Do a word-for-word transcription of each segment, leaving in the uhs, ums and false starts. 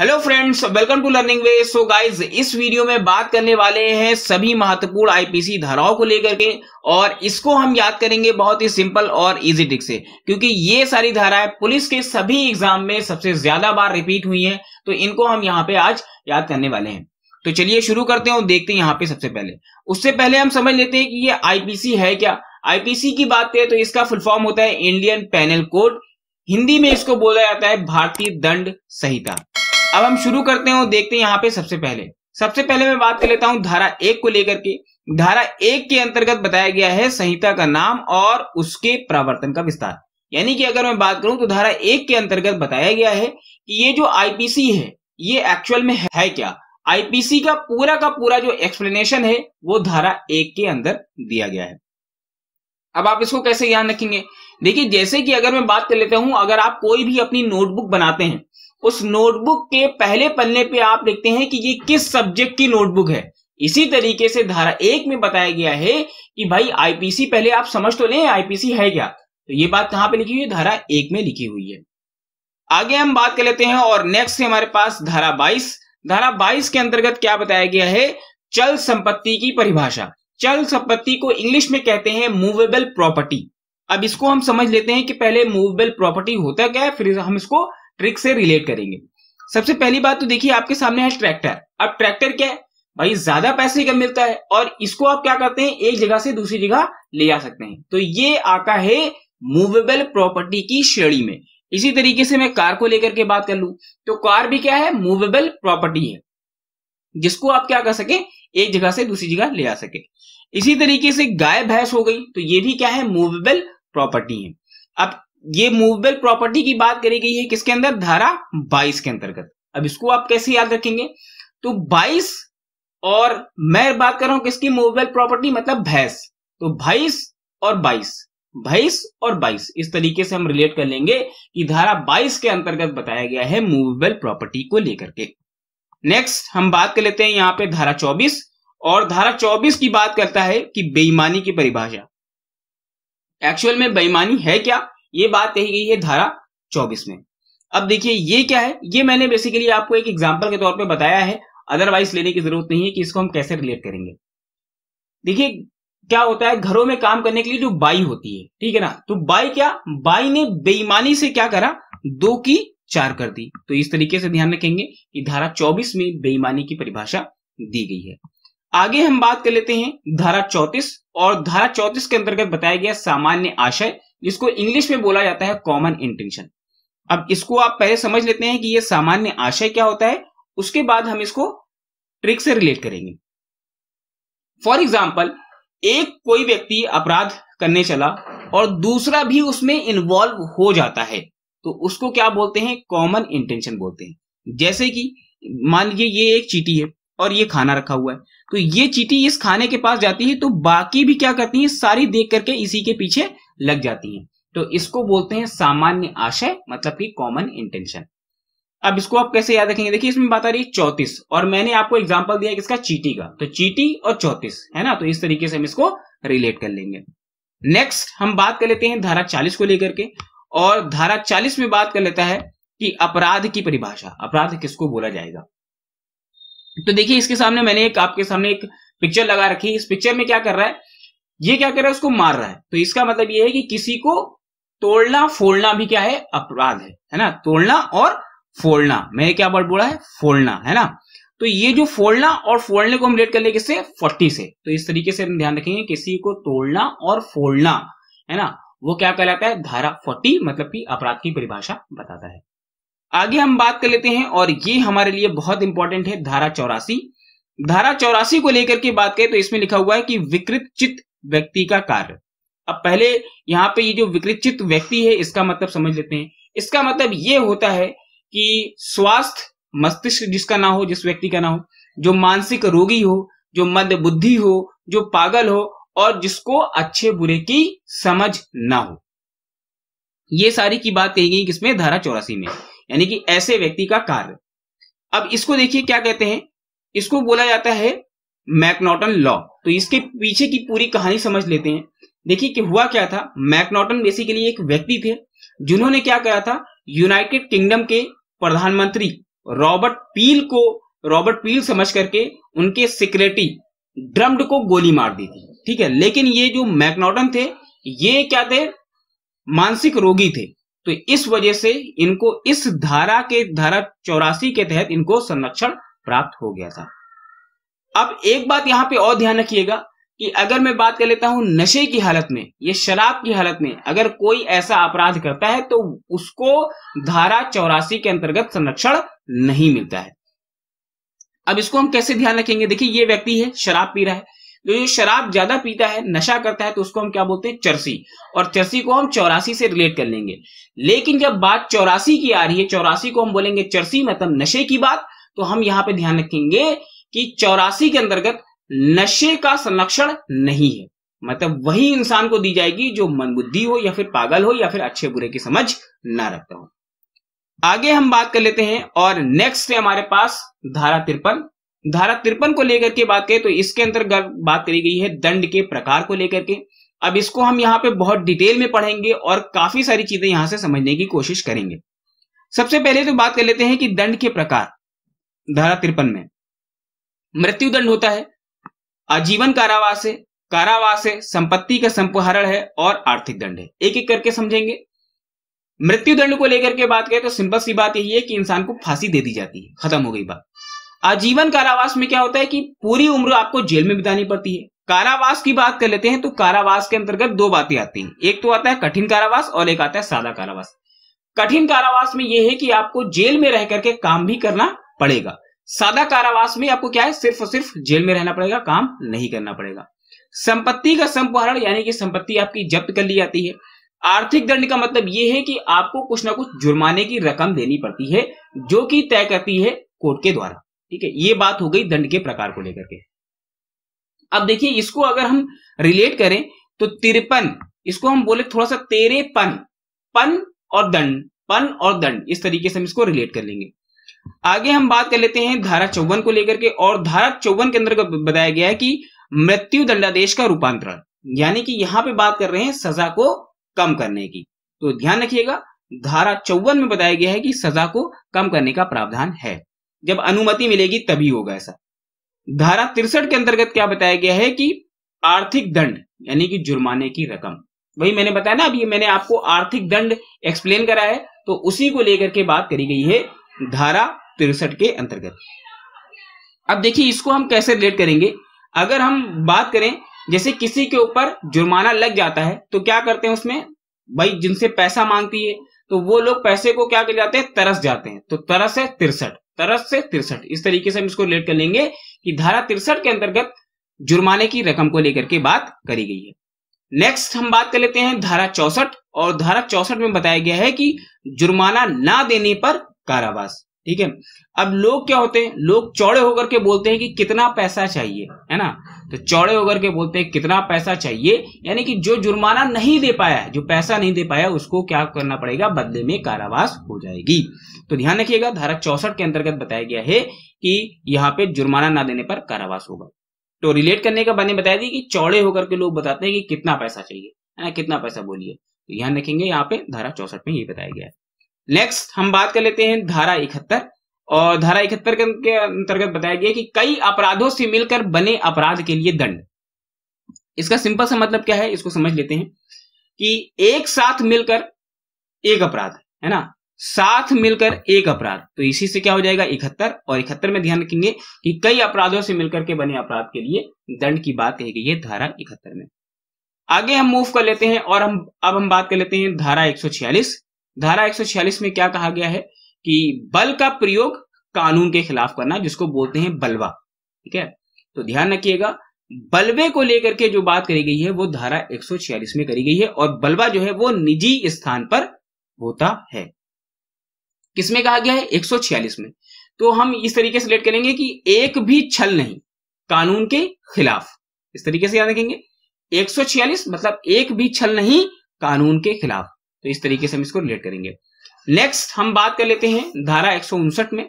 Hello friends, welcome to learning way. So guys, इस video में बात करने वाले हैं सभी महत्वपूर्ण आईपीसी धाराओं को लेकर के, और इसको हम याद करेंगे बहुत ही सिंपल और इजी ट्रिक से, क्योंकि ये सारी धाराएं पुलिस के सभी एग्जाम में सबसे ज्यादा बार रिपीट हुई हैं, तो इनको हम यहाँ पे आज याद करने वाले हैं। तो चलिए शुरू करते हैं और देखते हैं यहाँ पे। सबसे पहले उससे पहले हम समझ लेते हैं कि ये आईपीसी है क्या। आईपीसी की बात करें तो इसका फुल फॉर्म होता है इंडियन पेनल कोड, हिंदी में इसको बोला जाता है भारतीय दंड संहिता। अब हम शुरू करते हैं और देखते हैं यहाँ पे। सबसे पहले सबसे पहले मैं बात कर लेता हूं धारा एक को लेकर के। धारा एक के अंतर्गत बताया गया है संहिता का नाम और उसके प्रावर्तन का विस्तार। यानी कि अगर मैं बात करूं तो धारा एक के अंतर्गत बताया गया है कि ये जो आईपीसी है ये एक्चुअल में है क्या। आईपीसी का पूरा का पूरा जो एक्सप्लेनेशन है वो धारा एक के अंदर दिया गया है। अब आप इसको कैसे ध्यान रखेंगे, देखिए जैसे कि अगर मैं बात कर लेता हूं, अगर आप कोई भी अपनी नोटबुक बनाते हैं, उस नोटबुक के पहले पन्ने पे आप लिखते हैं कि ये किस सब्जेक्ट की नोटबुक है। इसी तरीके से धारा एक में बताया गया है कि भाई आईपीसी पहले आप समझ तो लें आईपीसी है क्या। तो ये बात कहां पे लिखी हुई है, धारा एक में लिखी हुई है। आगे हम बात कर लेते हैं और नेक्स्ट है हमारे पास धारा बाईस। धारा बाईस के अंतर्गत क्या बताया गया है, चल संपत्ति की परिभाषा। चल संपत्ति को इंग्लिश में कहते हैं मूवेबल प्रॉपर्टी। अब इसको हम समझ लेते हैं कि पहले मूवेबल प्रॉपर्टी होता क्या है, फिर हम इसको ट्रिक से रिलेट करेंगे। सबसे पहली बात तो देखिए आपके सामने है ट्रैक्टर। अब ट्रैक्टर क्या है भाई, ज्यादा पैसे का मिलता है और इसको आप क्या करते हैं, एक जगह से दूसरी जगह ले जा सकते हैं। तो ये आता है मूवेबल प्रॉपर्टी की श्रेणी में। इसी तरीके से मैं कार को लेकर के बात कर लूं तो कार भी क्या है, मूवेबल प्रॉपर्टी है, जिसको आप क्या कर सके, एक जगह से दूसरी जगह ले जा सके। इसी तरीके से गाय भैंस हो गई, तो ये भी क्या है, मूवेबल प्रॉपर्टी है। अब ये मूवेबल प्रॉपर्टी की बात करी गई है किसके अंदर, धारा बाईस के अंतर्गत। अब इसको आप कैसे याद रखेंगे, तो बाईस और मैं बात कर रहा हूं किसकी, मूवेबल प्रॉपर्टी मतलब भैंस। तो भैंस और बाईस, भैंस और बाईस, इस तरीके से हम रिलेट कर लेंगे कि धारा बाईस के अंतर्गत बताया गया है मूवेबल प्रॉपर्टी को लेकर के। नेक्स्ट हम बात कर लेते हैं यहाँ पे धारा चौबीस, और धारा चौबीस की बात करता है कि बेईमानी की परिभाषा। एक्चुअल में बेईमानी है क्या, ये बात कही गई है धारा चौबीस में। अब देखिए ये क्या है, ये मैंने बेसिकली आपको एक एग्जांपल के तौर पे बताया है, अदरवाइज लेने की जरूरत नहीं है कि इसको हम कैसे रिलेट करेंगे। देखिए क्या होता है, घरों में काम करने के लिए जो बाई होती है, ठीक है ना, तो बाई क्या, बाई ने बेईमानी से क्या करा, दो की चार कर दी। तो इस तरीके से ध्यान रखेंगे कि धारा चौबीस में बेईमानी की परिभाषा दी गई है। आगे हम बात कर लेते हैं धारा चौतीस, और धारा चौतीस के अंतर्गत बताया गया सामान्य आशय, जिसको इंग्लिश में बोला जाता है कॉमन इंटेंशन। अब इसको आप पहले समझ लेते हैं कि यह सामान्य आशय क्या होता है, उसके बाद हम इसको ट्रिक से रिलेट करेंगे। फॉर एग्जाम्पल, एक कोई व्यक्ति अपराध करने चला और दूसरा भी उसमें इन्वॉल्व हो जाता है, तो उसको क्या बोलते हैं, कॉमन इंटेंशन बोलते हैं। जैसे कि मान लीजिए ये एक चींटी है और ये खाना रखा हुआ है, तो ये चींटी इस खाने के पास जाती है, तो बाकी भी क्या करती है, सारी देख करके इसी के पीछे लग जाती है। तो इसको बोलते हैं सामान्य आशय, मतलब कि कॉमन इंटेंशन। अब इसको आप कैसे याद रखेंगे, देखिए इसमें बात आ रही है चौतीस, और मैंने आपको एग्जांपल दिया किसका, चींटी का। तो चींटी और चौतीस है ना, तो इस तरीके से हम इसको रिलेट कर लेंगे। नेक्स्ट हम बात कर लेते हैं धारा चालीस को लेकर के, और धारा चालीस में बात कर लेता है कि अपराध की परिभाषा, अपराध किसको बोला जाएगा। तो देखिए इसके सामने मैंने एक आपके सामने एक पिक्चर लगा रखी है। इस पिक्चर में क्या कर रहा है, ये क्या कर रहा है, उसको मार रहा है। तो इसका मतलब ये है कि किसी को तोड़ना फोड़ना भी क्या है, अपराध है, है ना। तोड़ना और फोड़ना, मैंने क्या वर्ड बोला है, फोड़ना, है ना। तो ये जो फोड़ना और फोड़ने को हम रिलेट कर ले किससे, चालीस से। तो इस तरीके से हम ध्यान रखेंगे किसी को तोड़ना और फोड़ना, है ना, वो क्या कहलाता है, धारा चालीस, मतलब कि अपराध की परिभाषा बताता है। आगे हम बात कर लेते हैं, और ये हमारे लिए बहुत इंपॉर्टेंट है, धारा चौरासी। धारा चौरासी को लेकर के बात करें तो इसमें लिखा हुआ है कि विकृत चित्त व्यक्ति का कार्य। अब पहले यहाँ पे ये जो विकृतचित्त व्यक्ति है, इसका मतलब समझ लेते हैं। इसका मतलब ये होता है कि स्वास्थ्य मस्तिष्क जिसका ना हो, जिस व्यक्ति का ना हो, जो मानसिक रोगी हो, जो मंदबुद्धि हो, जो पागल हो, और जिसको अच्छे बुरे की समझ ना हो, ये सारी की बात कही गई किसमें, धारा चौरासी में, यानी कि ऐसे व्यक्ति का कार्य। अब इसको देखिए क्या कहते हैं, इसको बोला जाता है मैकनॉटन लॉ। तो इसके पीछे की पूरी कहानी समझ लेते हैं। देखिए कि हुआ क्या था, मैकनॉटन बेसिकली एक व्यक्ति थे जिन्होंने क्या करा था, यूनाइटेड किंगडम के प्रधानमंत्री रॉबर्ट पील को रॉबर्ट पील समझ करके उनके सेक्रेटरी ड्रम्ड को गोली मार दी थी, ठीक है। लेकिन ये जो मैकनॉटन थे ये क्या थे, मानसिक रोगी थे, तो इस वजह से इनको इस धारा के धारा चौरासी के तहत इनको संरक्षण प्राप्त हो गया था। अब एक बात यहां पे और ध्यान रखिएगा कि अगर मैं बात कर लेता हूं नशे की हालत में या शराब की हालत में अगर कोई ऐसा अपराध करता है तो उसको धारा चौरासी के अंतर्गत संरक्षण नहीं मिलता है। अब इसको हम कैसे ध्यान रखेंगे, देखिए ये व्यक्ति है शराब पी रहा है, तो जो शराब ज्यादा पीता है नशा करता है तो उसको हम क्या बोलते हैं चरसी, और चरसी को हम चौरासी से रिलेट कर लेंगे। लेकिन जब बात चौरासी की आ रही है, चौरासी को हम बोलेंगे चरसी मतलब नशे की बात, तो हम यहां पे ध्यान रखेंगे कि चौरासी के अंतर्गत नशे का संरक्षण नहीं है, मतलब वही इंसान को दी जाएगी जो मंदबुद्धि हो या फिर पागल हो या फिर अच्छे बुरे की समझ ना रखता हो। आगे हम बात कर लेते हैं और नेक्स्ट है हमारे पास धारा तिरपन। धारा तिरपन को लेकर के बात करें तो इसके अंतर्गत बात करी गई है दंड के प्रकार को लेकर के। अब इसको हम यहाँ पे बहुत डिटेल में पढ़ेंगे और काफी सारी चीजें यहाँ से समझने की कोशिश करेंगे। सबसे पहले तो बात कर लेते हैं कि दंड के प्रकार। धारा तिरपन में मृत्यु दंड होता है, आजीवन कारावास है, कारावास है, संपत्ति का संपहरण है और आर्थिक दंड है। एक एक करके समझेंगे। मृत्यु दंड को लेकर के बात करें तो सिंपल सी बात यही है कि इंसान को फांसी दे दी जाती है, खत्म हो गई बात। आजीवन कारावास में क्या होता है कि पूरी उम्र आपको जेल में बितानी पड़ती है। कारावास की बात कर लेते हैं तो कारावास के अंतर्गत दो बातें आती हैं, एक तो आता है कठिन कारावास और एक आता है सादा कारावास। कठिन कारावास में यह है कि आपको जेल में रह करके काम भी करना पड़ेगा। सादा कारावास में आपको क्या है, सिर्फ और सिर्फ जेल में रहना पड़ेगा, काम नहीं करना पड़ेगा। संपत्ति का संपहरण यानी कि संपत्ति आपकी जब्त कर ली जाती है। आर्थिक दंड का मतलब यह है कि आपको कुछ ना कुछ जुर्माने की रकम देनी पड़ती है जो कि तय करती है कोर्ट के द्वारा, ठीक है। ये बात हो गई दंड के प्रकार को लेकर के। अब देखिए इसको अगर हम रिलेट करें तो तिरपन, इसको हम बोले थोड़ा सा तेरे पन, पन और दंड, पन और दंड, इस तरीके से हम इसको रिलेट कर लेंगे। आगे हम बात कर लेते हैं धारा चौवन को लेकर के, और धारा चौवन के अंदर बताया गया है कि मृत्यु दंडादेश का रूपांतरण, यानी कि यहां पे बात कर रहे हैं सजा को कम करने की। तो ध्यान रखिएगा धारा चौवन में बताया गया है कि सजा को कम करने का प्रावधान है, जब अनुमति मिलेगी तभी होगा ऐसा। धारा तिरसठ के अंतर्गत क्या बताया गया है कि आर्थिक दंड यानी कि जुर्माने की रकम, वही मैंने बताया ना अभी मैंने आपको आर्थिक दंड एक्सप्लेन करा है, तो उसी को लेकर के बात करी गई है धारा तिरसठ के अंतर्गत। अब देखिए इसको हम कैसे रिलेट करेंगे, अगर हम बात करें जैसे किसी के ऊपर जुर्माना लग जाता है तो क्या करते हैं उसमें भाई, जिनसे पैसा मांगती है तो वो लोग पैसे को क्या कर जाते हैं, तरस जाते हैं, तो तरस है तिरसठ, तरस से तिरसठ, इस तरीके से हम इसको रिलेट कर लेंगे कि धारा तिरसठ के अंतर्गत जुर्माने की रकम को लेकर के बात करी गई है। नेक्स्ट हम बात कर लेते हैं धारा चौसठ, और धारा चौसठ में बताया गया है कि जुर्माना ना देने पर कारावास, ठीक है। अब लोग क्या होते हैं, लोग चौड़े होकर के बोलते हैं कि कितना पैसा चाहिए, है ना, तो चौड़े होकर के बोलते हैं कितना पैसा चाहिए, यानी कि जो जुर्माना नहीं दे पाया, जो पैसा नहीं दे पाया उसको क्या करना पड़ेगा, बदले में कारावास हो जाएगी। तो ध्यान रखिएगा धारा चौसठ के अंतर्गत बताया गया है कि यहाँ पे जुर्माना ना देने पर कारावास होगा। तो रिलेट करने का मैंने बताया कि चौड़े होकर के लोग बताते हैं कि कितना पैसा चाहिए, है ना, कितना पैसा बोलिए, तो ध्यान रखेंगे यहाँ पे धारा चौसठ में ये बताया गया है। नेक्स्ट हम बात कर लेते हैं धारा इकहत्तर, और धारा इकहत्तर के अंतर्गत बताया गया कि कई अपराधों से मिलकर बने अपराध के लिए दंड। इसका सिंपल सा मतलब क्या है, इसको समझ लेते हैं कि एक साथ मिलकर एक अपराध, है ना, साथ मिलकर एक अपराध, तो इसी से क्या हो जाएगा इकहत्तर, और इकहत्तर में ध्यान रखेंगे कि कई अपराधों से मिलकर के बने अपराध के लिए दंड की बात कही गई है धारा इकहत्तर में। आगे हम मूव कर लेते हैं और हम अब हम बात कर लेते हैं धारा एक सौ छियालीस। धारा एक सौ छियालीस में क्या कहा गया है कि बल का प्रयोग कानून के खिलाफ करना, जिसको बोलते हैं बलवा, ठीक है। तो ध्यान रखिएगा बलवे को लेकर के जो बात करी गई है वो धारा एक सौ छियालीस में करी गई है, और बलवा जो है वो निजी स्थान पर होता है। किसमें कहा गया है, एक सौ छियालीस में। तो हम इस तरीके से लेट करेंगे कि एक भी छल नहीं कानून के खिलाफ, इस तरीके से याद रखेंगे एक सौ छियालीस मतलब एक भी छल नहीं कानून के खिलाफ, तो इस तरीके से हम इसको रिलेट करेंगे। नेक्स्ट हम बात कर लेते हैं धारा एक सौ उनसठ में।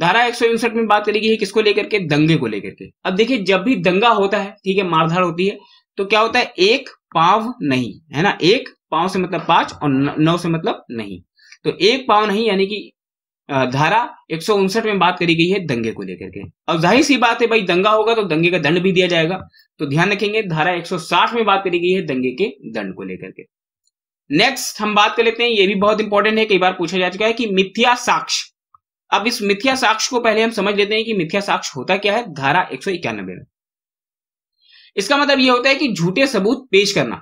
धारा एक सौ उनसठ में बात करेगी है किसको लेकर के, दंगे को लेकर के। अब देखिए जब भी दंगा होता है, ठीक है, मारधाड़ होती है, तो क्या होता है एक पाँव नहीं, है ना, एक पाँव से मतलब पांच और नौ से मतलब नहीं, तो एक पाँव नहीं यानी कि धारा एक सौ उनसठ में बात करी गई है दंगे को लेकर के। अब जाहिर सी बात है भाई दंगा होगा तो दंगे का दंड भी दिया जाएगा, तो ध्यान रखेंगे धारा एक सौ साठ में बात करी गई है दंगे के दंड को लेकर के। नेक्स्ट हम बात कर लेते हैं, ये भी बहुत इंपॉर्टेंट है, कई बार पूछा जा चुका है कि मिथ्या साक्ष्य। अब इस मिथ्या साक्ष्य को पहले हम समझ लेते हैं कि मिथ्या साक्ष्य होता क्या है धारा एक सौ इक्यानबे में। इसका मतलब यह होता है कि झूठे सबूत पेश करना,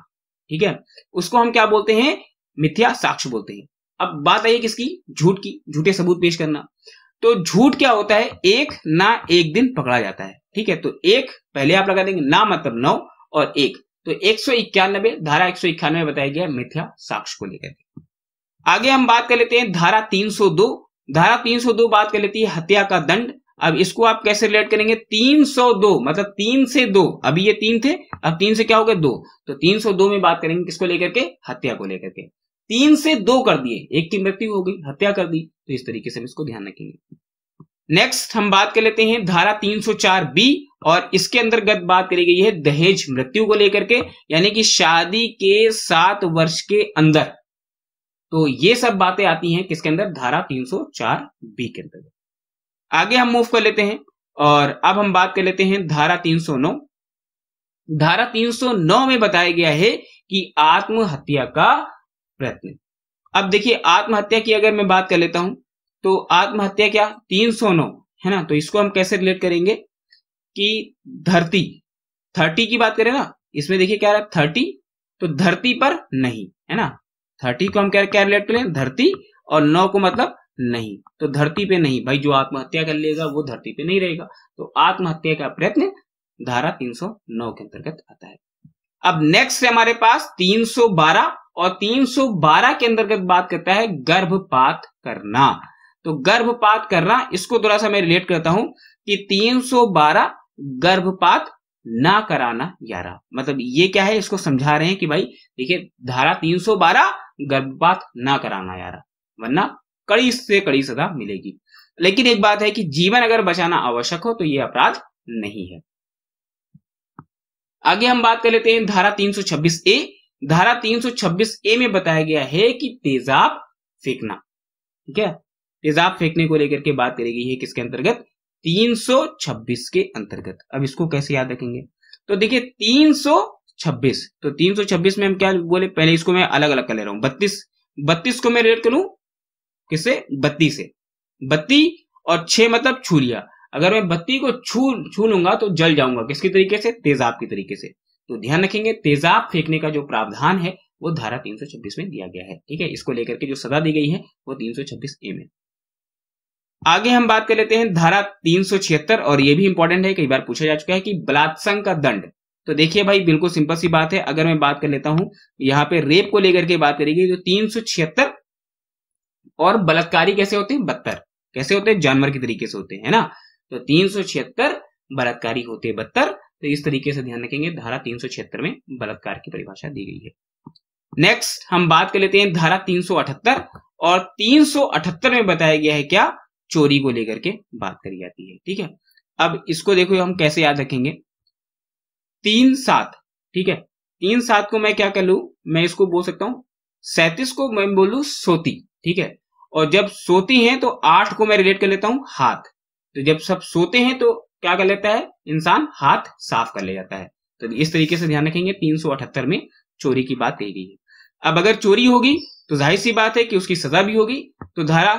ठीक है, उसको हम क्या बोलते हैं मिथ्या साक्ष्य बोलते हैं। अब बात आई किसकी, झूठ की, झूठे सबूत पेश करना। तो झूठ क्या होता है, एक ना एक दिन पकड़ा जाता है, ठीक है, तो एक पहले आप लगा देंगे, ना मतलब नौ और एक, तो एक सौ इक्यानबे धारा एक सौ इक्यानवे बताया गया मिथ्या साक्ष्य को लेकर। आगे हम बात कर लेते हैं धारा तीन सौ दो। धारा तीन सौ दो बात कर लेती है हत्या का दंड। अब इसको आप कैसे रिलेट करेंगे, तीन सौ दो मतलब तीन से दो, अभी ये तीन थे, अब तीन से क्या हो गया दो, तो तीन सौ दो में बात करेंगे किसको लेकर के, हत्या को लेकर के। तीन से दो कर दिए, एक की मृत्यु हो गई, हत्या कर दी, तो इस तरीके से हम इसको ध्यान रखेंगे। नेक्स्ट हम बात कर लेते हैं धारा तीन सौ चार बी और इसके अंतर्गत बात करी गई है दहेज मृत्यु को लेकर के, यानी कि शादी के सात वर्ष के अंदर। तो ये सब बातें आती हैं किसके अंदर, धारा तीन सौ चार बी के अंतर्गत। आगे हम मूव कर लेते हैं और अब हम बात कर लेते हैं धारा तीन सौ नौ। धारा तीन सौ नौ में बताया गया है कि आत्महत्या का प्रयत्न। अब देखिए आत्महत्या की अगर मैं बात कर लेता हूं तो आत्महत्या क्या तीन सौ नौ है ना, तो इसको हम कैसे रिलेट करेंगे कि धरती, थर्टी की बात करें ना, इसमें देखिए क्या रहा थर्टी, तो धरती पर नहीं है ना, थर्टी को हम क्या क्या रिलेट कर लें धरती, और नौ को मतलब नहीं, तो धरती पे नहीं, भाई जो आत्महत्या कर लेगा वो धरती पे नहीं रहेगा, तो आत्महत्या का प्रयत्न धारा तीन सौ नौ के अंतर्गत आता है। अब नेक्स्ट है हमारे पास तीन सौ बारह और तीन सौ बारह के अंतर्गत बात करता है गर्भपात करना। तो गर्भपात करना इसको थोड़ा सा मैं रिलेट करता हूं कि तीन सौ बारह गर्भपात ना कराना यारा, मतलब ये क्या है इसको समझा रहे हैं कि भाई देखिए धारा तीन सौ बारह गर्भपात ना कराना यारा, वरना कड़ी से कड़ी सजा मिलेगी। लेकिन एक बात है कि जीवन अगर बचाना आवश्यक हो तो ये अपराध नहीं है। आगे हम बात कर लेते हैं धारा तीन सौ छब्बीस ए। धारा तीन सौ छब्बीस ए में बताया गया है कि तेजाब फेंकना, ठीक है, तेजाब फेंकने को लेकर के बात करी गई है किसके अंतर्गत, तीन सौ छब्बीस के अंतर्गत। अब इसको कैसे याद रखेंगे, तो देखिए तीन सौ छब्बीस, तो तीन सौ छब्बीस में हम क्या बोले, पहले इसको मैं अलग अलग कर ले रहा हूं, बत्तीस बत्तीस को मैं रेट करूं किससे, बत्ती से, बत्ती और छह मतलब छू लिया, अगर मैं बत्ती को छू छू लूंगा तो जल जाऊंगा, किसके तरीके से, तेजाब के तरीके से, तो ध्यान रखेंगे तेजाब फेंकने का जो प्रावधान है वो धारा तीन सौ छब्बीस में दिया गया है, ठीक है, इसको लेकर के जो सजा दी गई है वो तीन सौ छब्बीस ए में। आगे हम बात कर लेते हैं धारा तीन सौ छिहत्तर और ये भी इंपॉर्टेंट है, कई बार पूछा जा चुका है कि बलात्संग का दंड। तो देखिए भाई बिल्कुल सिंपल सी बात है, अगर मैं बात कर लेता हूं यहाँ पे रेप को लेकर के बात करेगी तो तीन सौ छिहत्तर, और बलात्कारी कैसे होते हैं बहत्तर, कैसे होते हैं जानवर के तरीके से होते हैं ना, तो तीन सौ छिहत्तर बलात्कारी होते हैं बहत्तर, तो इस तरीके से ध्यान रखेंगे धारा तीन सौ छिहत्तर में बलात्कार की परिभाषा दी गई है। नेक्स्ट हम बात कर लेते हैं धारा तीन सौ अठहत्तर और तीन सौ अठहत्तर में बताया गया है क्या, चोरी को लेकर के बात करी जाती है, ठीक है। अब इसको देखो हम कैसे याद रखेंगे, तीन सात, ठीक है, तीन सात को मैं क्या कर लू, मैं इसको बोल सकता हूं सैतीस को मैं बोलू सोती, ठीक है, और जब सोती हैं तो आठ को मैं रिलेट कर लेता हूं हाथ, तो जब सब सोते हैं तो क्या कर लेता है इंसान, हाथ साफ कर ले जाता है, तो इस तरीके से ध्यान रखेंगे तीन सौ अठहत्तर में चोरी की बात कही गई है। अब अगर चोरी होगी तो जाहिर सी बात है कि उसकी सजा भी होगी, तो धारा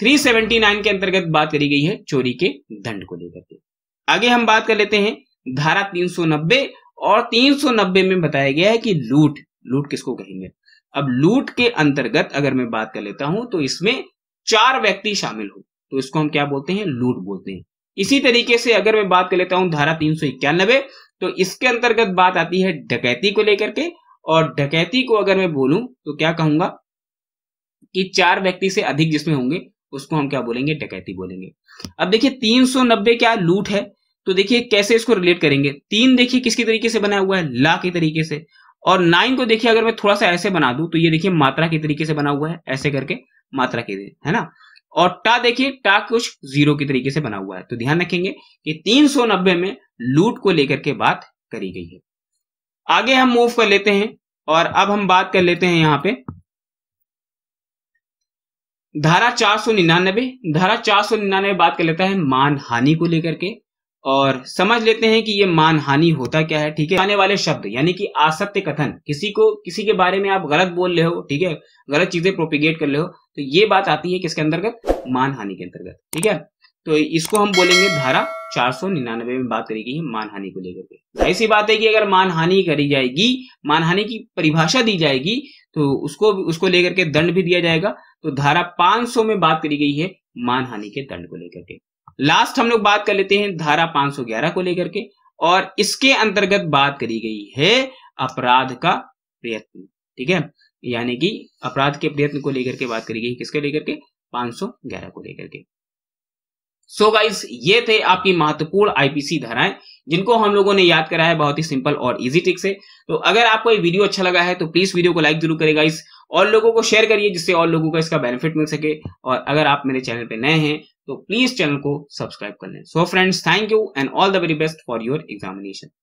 तीन सौ उन्यासी के अंतर्गत बात करी गई है चोरी के दंड को लेकर के। आगे हम बात कर लेते हैं धारा तीन सौ नब्बे और तीन सौ नब्बे में बताया गया है कि लूट, लूट किसको कहेंगे। अब लूट के अंतर्गत अगर मैं बात कर लेता हूं तो इसमें चार व्यक्ति शामिल हो, तो इसको हम क्या बोलते हैं, लूट बोलते हैं। इसी तरीके से अगर मैं बात कर लेता हूं धारा तीन सौ इक्यानवे, तो इसके अंतर्गत बात आती है डकैती को लेकर के, और डकैती को अगर मैं बोलूं तो क्या कहूंगा कि चार व्यक्ति से अधिक जिसमें होंगे उसको हम क्या बोलेंगे, डकैती बोलेंगे। अब देखिए तीन सौ नब्बे क्या लूट है, तो देखिए कैसे इसको रिलेट करेंगे, तीन देखिए किसके तरीके से बना हुआ है, ला के तरीके से, और नाइन को देखिए अगर मैं थोड़ा सा ऐसे बना दूं तो ये देखिए मात्रा के तरीके से बना हुआ है, ऐसे करके मात्रा के, है ना, और टा देखिए टा कुछ जीरो के तरीके से बना हुआ है, तो ध्यान रखेंगे कि तीन सौ नब्बे में लूट को लेकर के बात करी गई है। आगे हम मूव कर लेते हैं और अब हम बात कर लेते हैं यहाँ पे धारा चार सौ निन्यानवे, धारा चार सौ निन्यानवे बात कर लेता है मानहानि को लेकर के, और समझ लेते हैं कि ये मानहानि होता क्या है। ठीक है, आने वाले शब्द यानी कि असत्य कथन, किसी को किसी के बारे में आप गलत बोल रहे हो, ठीक है, गलत चीजें प्रोपिगेट कर रहे हो, तो ये बात आती है किसके अंतर्गत, मानहानि के अंतर्गत। ठीक है, तो इसको हम बोलेंगे धारा चार सौ निन्यानवे में बात करी गई मानहानि को लेकर के। ऐसी बात है कि अगर मानहानि करी जाएगी, मानहानि की परिभाषा दी जाएगी, तो उसको उसको लेकर के दंड भी दिया जाएगा। तो धारा पाँच सौ में बात करी गई है मानहानि के दंड को लेकर के। लास्ट हम लोग बात कर लेते हैं धारा पाँच सौ ग्यारह को लेकर के, और इसके अंतर्गत बात करी गई है अपराध का प्रयत्न। ठीक है, यानी कि अपराध के प्रयत्न को लेकर के बात करी गई, किसके लेकर के, पाँच सौ ग्यारह को लेकर के। सो so गाइज, ये थे आपकी महत्वपूर्ण आईपीसी धाराएं जिनको हम लोगों ने याद कराया है बहुत ही सिंपल और इजी ट्रिक से। तो अगर आपको ये वीडियो अच्छा लगा है तो प्लीज वीडियो को लाइक जरूर करें गाइज, और लोगों को शेयर करिए जिससे और लोगों को इसका बेनिफिट मिल सके। और अगर आप मेरे चैनल पे नए हैं तो प्लीज चैनल को सब्सक्राइब कर लें। So friends, thank you and all the very best for your examination.